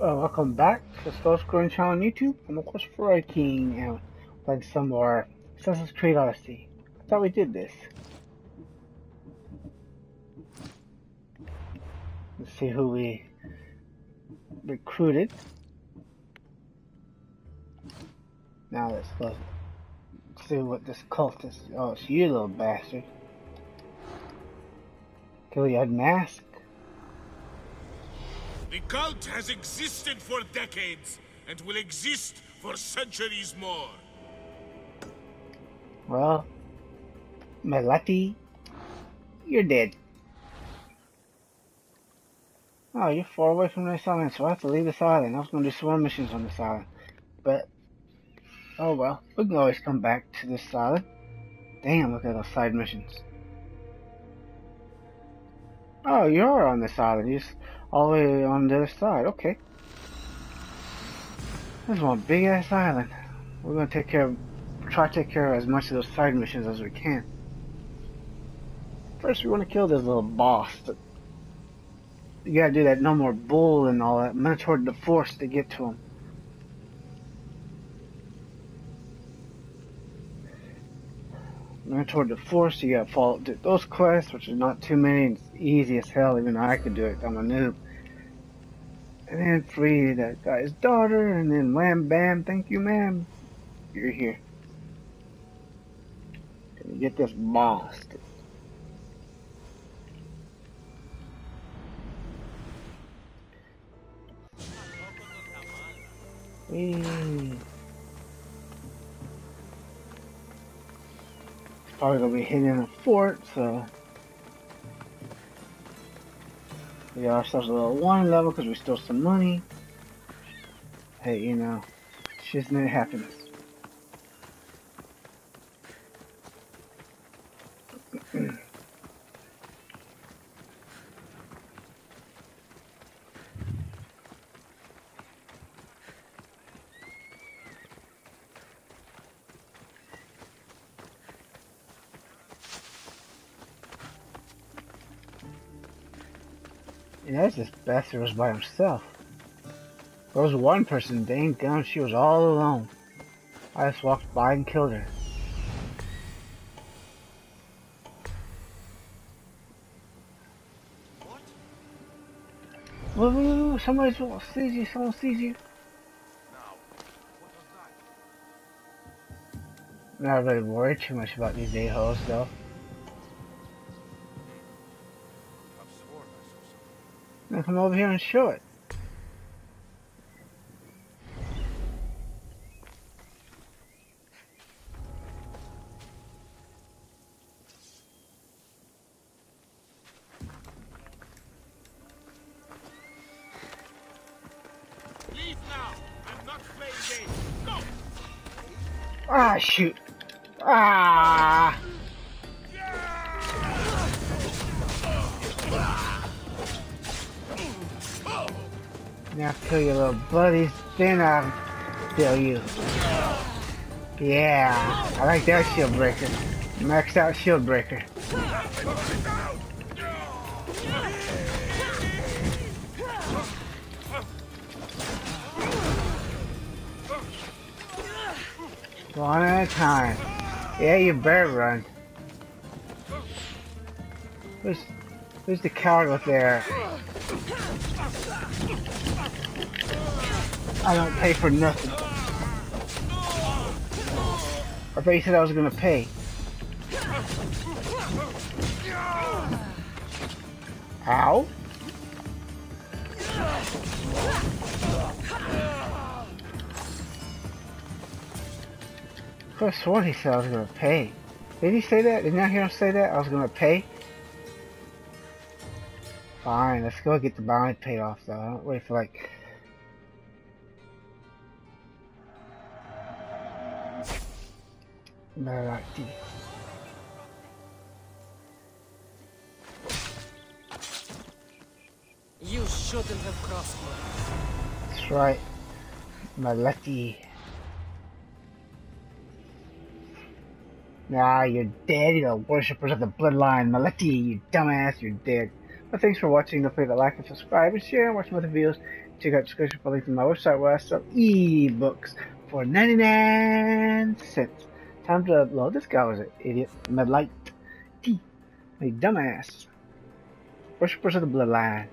Welcome back to Skull Scrolling channel on YouTube. I'm of course Ferrari King and playing some more Assassin's Creed Odyssey. I thought we did this. Let's see who we recruited. Now let's see what this cult is. Oh, it's you, little bastard. Kill you, unmask. The cult has existed for decades, and will exist for centuries more. Well, Melite, you're dead. Oh, you're far away from this island, so I have to leave this island. I was going to do some more missions on this island. But, oh well, we can always come back to this island. Damn, look at those side missions. Oh, you are on this island. You just all the way on the other side, okay. This is one big ass island. We're gonna take care of, try to take care of as much of those side missions as we can. First we wanna kill this little boss. You gotta do that no more bull and all that, minotaur the force to get to him. Toward the force, you gotta follow those quests, which is not too many, and it's easy as hell, even though I could do it, I'm a noob. And then free that guy's daughter, and then wham bam, thank you ma'am, you're here. Gonna get this boss. Probably gonna be hitting a fort, so we got ourselves a little wine level because we stole some money. Hey, you know, shit's not happening. Yeah, this bastard was by himself. There was one person, dang gum, she was all alone. I just walked by and killed her. What? Whoa, whoa, whoa, somebody sees you, someone sees you. Now, what was that? Not really worried too much about these a-holes though. Now come over here and show it. Leave now. I'm not playing games. Go. Ah, shoot. Ah. Now kill your little buddies, then I'll kill you. Yeah, I like that shield breaker. Maxed out shield breaker. One at a time. Yeah, you better run. Who's the coward with there? I don't pay for nothing. I thought you said I was gonna pay. Ow. I could have sworn he said I was gonna pay. Did he say that? Didn't I hear him say that? I was gonna pay? Fine, let's go get the bounty paid off though. I don't wait for like... Melite. You shouldn't have crossed me. That's right, Melite. Nah, you're dead, you know, Worshippers of the Bloodline. Melite, you dumbass, you're dead. Well, thanks for watching. Don't forget to like and subscribe and share and watch my other videos. Check out the description for links to my website where I sell ebooks for 99 cents. Time to upload. This guy was an idiot. Melite. A dumbass. Worshippers of the Bloodline.